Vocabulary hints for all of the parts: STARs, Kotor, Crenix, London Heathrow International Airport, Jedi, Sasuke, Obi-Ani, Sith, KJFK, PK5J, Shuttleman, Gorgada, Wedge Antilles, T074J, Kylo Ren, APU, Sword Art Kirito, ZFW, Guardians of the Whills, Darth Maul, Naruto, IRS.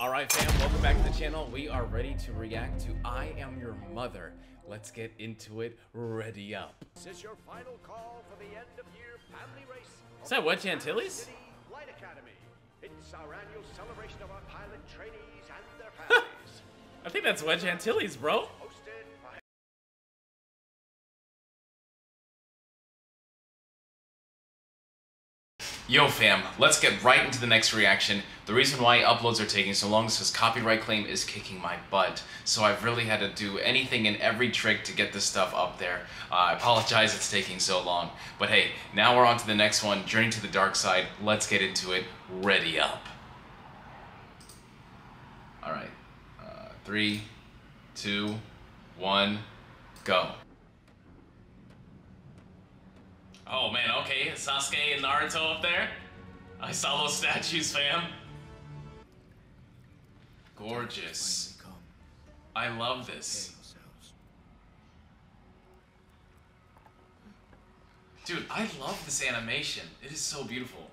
Alright fam, welcome back to the channel. We are ready to react to I Am Your Mother. Let's get into it. Ready up. This is your final call for the end of year family race. Is that Wedge Antilles? Flight Academy. It's our annual celebration of our pilot trainees and their families. I think that's Wedge Antilles, bro. Yo fam, let's get right into the next reaction. The reason why uploads are taking so long is because copyright claim is kicking my butt. So I've really had to do anything and every trick to get this stuff up there. I apologize it's taking so long. But hey, now we're on to the next one, Journey to the Dark Side. Let's get into it. Ready up. Alright. 3, 2, 1, go. Oh man, okay, Sasuke and Naruto up there. I saw those statues, fam. Gorgeous. I love this. Dude, I love this animation. It is so beautiful.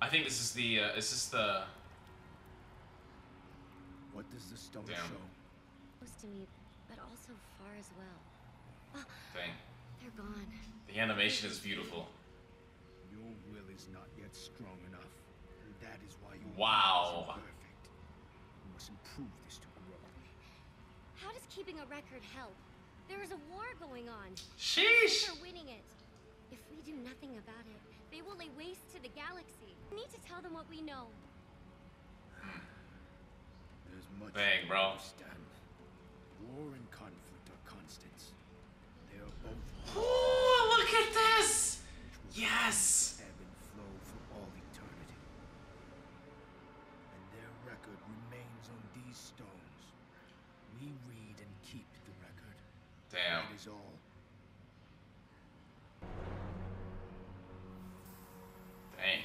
I think this is the, What does this stone show? Close to me, but also far as well. Dang. They're gone. The animation is beautiful. Your will is not yet strong enough. And that is why you wow. Perfect. You must improve this to grow. How does keeping a record help? There is a war going on. Sheesh. They're winning it. If we do nothing about it, they will lay waste to the galaxy. We need to tell them what we know. There's much dang, bro. Understand. War and conflict are constants. Oh, look at this! Yes! Ebb and flow for all eternity. And their record remains on these stones. We read and keep the record. Damn. That is all. Dang.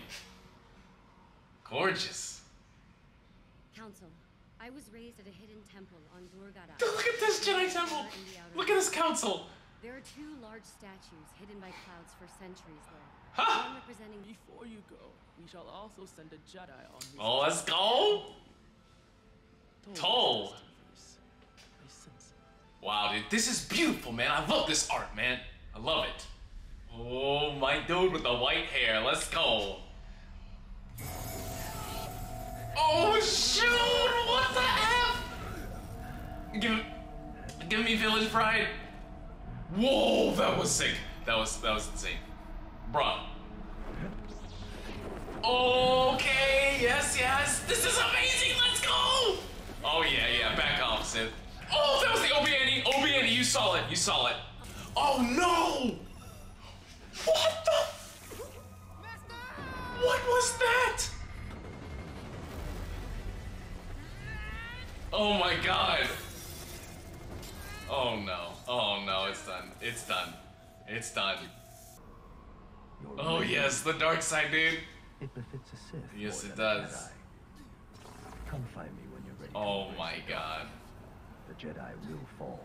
Gorgeous. Council, I was raised at a hidden temple on Gorgada. Look at this Jedi temple! Look at this council! There are two large statues hidden by clouds for centuries there. Huh? One representing before you go, we shall also send a Jedi on this. Oh, let's go! Toll! Wow, dude, this is beautiful, man. I love this art, man. I love it. Oh, my dude with the white hair. Let's go. Oh, shoot! What the F? Give me Village Pride. Whoa, that was sick. That was insane. Bruh. Okay, yes. This is amazing, let's go! Oh yeah, back off, Sid. Oh, that was the Obi-Ani! Obi-Ani, you saw it. Oh no! What the? What was that? Oh my god. Oh no, it's done. Oh yes, the dark side, dude. It befits a Sith. Yes, it does. Come find me when you're ready. Oh my god. The Jedi will fall.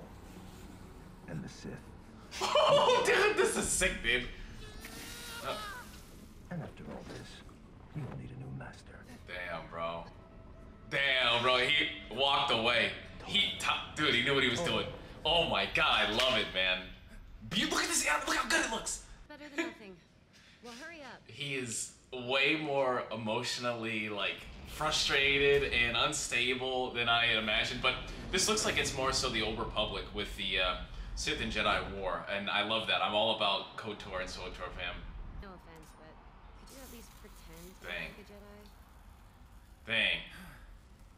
And the Sith. Oh dude, this is sick, dude. And after all this, you will need a new master. Damn bro, he walked away. Dude, he knew what he was doing. Oh my god, I love it, man. Look at this, look how good it looks. Better than nothing. Well, hurry up. He is way more emotionally, frustrated and unstable than I had imagined, but this looks like it's more so the Old Republic with the Sith and Jedi War, and I love that. I'm all about Kotor and Sword Art fam. No offense, but could you at least pretend to be like a Jedi? Dang.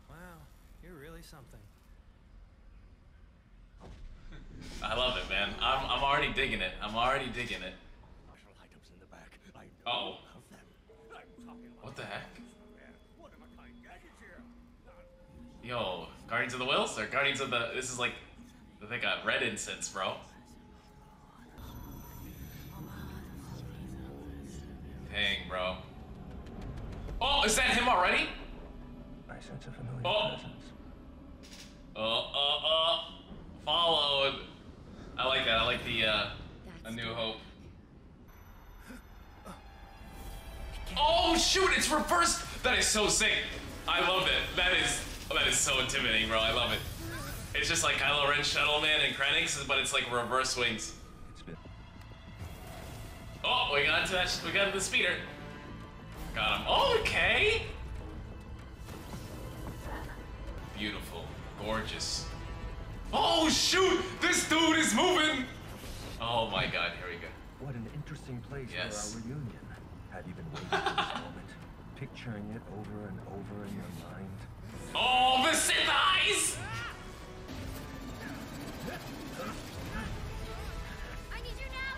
Wow, you're really something. I love it, man. I'm already digging it. Martial items in the back. I know of them. I'm talking about what the heck? What am I kind gadgets here? Yo, Guardians of the Whills or Guardians of the this is like I think I read incense, bro. Dang, bro. Oh, is that him already? I sense a familiar presence. Followed. I like that. I like the A New Hope. Oh shoot! It's reversed. That is so sick. I love it. That is so intimidating, bro. I love it. It's just like Kylo Ren, Shuttleman, and Crenix, but it's like reverse wings. Oh, we got into that. We got into the speeder. Got him. Oh, okay. Beautiful, gorgeous. Oh shoot! This dude is moving. Oh my God! Here we go. What an interesting place for our reunion. Have you been waiting for this moment? Picturing it over and over in your mind. Oh, the Sith eyes! I need you now,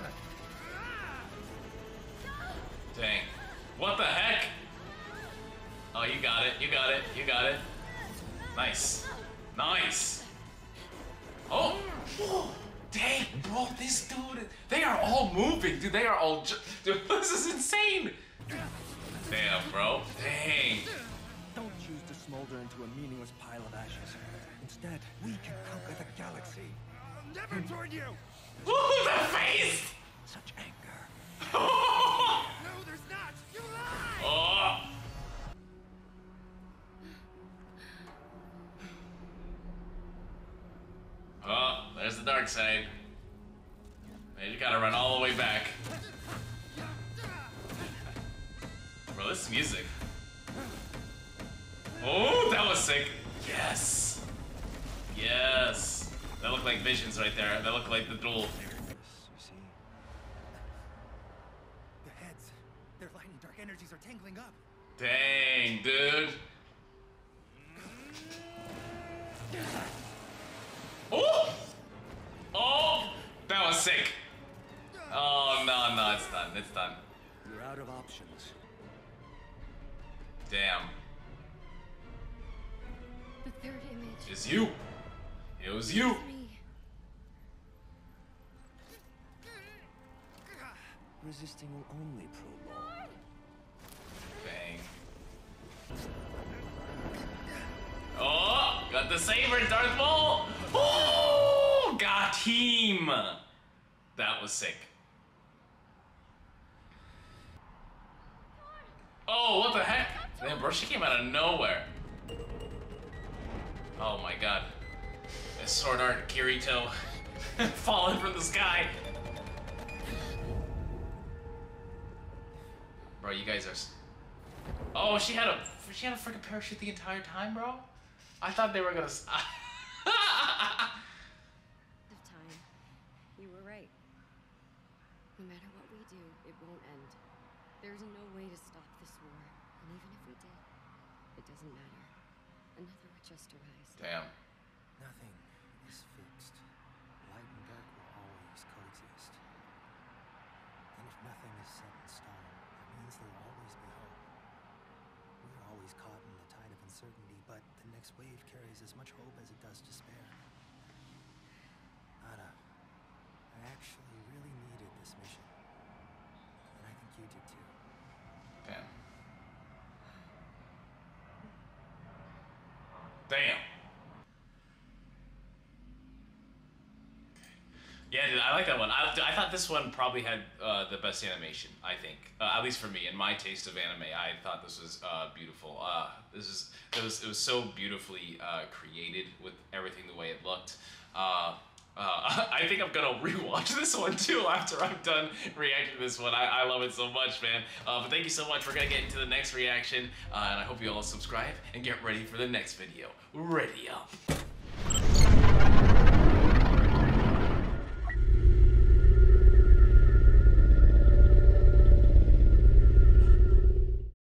Torn! Dang. What the heck? Oh, you got it, you got it, you got it. Nice. Nice. Oh! Whoa. Dang, bro, this dude, they are all moving, dude, they are all, dude, this is insane! Damn, bro, dang. Don't choose to smolder into a meaningless pile of ashes. Instead, we can conquer the galaxy. I'll never join you! Ooh, the face! Such anger. No, there's not! You lie! Oh. Oh, there's the dark side. Man, you gotta run all the way back. Bro, this music. Oh, that was sick. Yes. Yes. That looked like visions right there. That looked like the duel. The heads, their light and dark energies are tangling up. Dang, dude. Oh! Oh! That was sick. Oh, no, no, it's done. It's done. You're out of options. Damn. The third image. It's you. It was you. Resisting will only prolong. Bang. Oh, got the saber, Darth Maul. Oh, got him. That was sick. Oh, what the heck? Damn, bro, she came out of nowhere. Oh my God. This Sword Art Kirito falling from the sky. Bro, you guys are... Oh, she had a freaking parachute the entire time, bro? I thought they were gonna... Time. You were right. No matter what we do, it won't end. There's no way to stop this war. And even if we did, it doesn't matter. Another would just arise. Damn. Nothing is fixed. Light and dark will always coexist. And if nothing is set in stone, that means there will always be hope. We're always caught in the tide of uncertainty, but the next wave carries as much hope as it does despair. Nada, I actually really needed this mission. And I think you did too. Damn. Damn. Yeah, dude, I like that one. I thought this one probably had the best animation, I think. At least for me, in my taste of anime, I thought this was beautiful. It was so beautifully created with everything the way it looked. I think I'm gonna rewatch this one too after I'm done reacting to this one. I love it so much, man. But thank you so much. We're gonna get into the next reaction, and I hope you all subscribe and get ready for the next video. Ready up.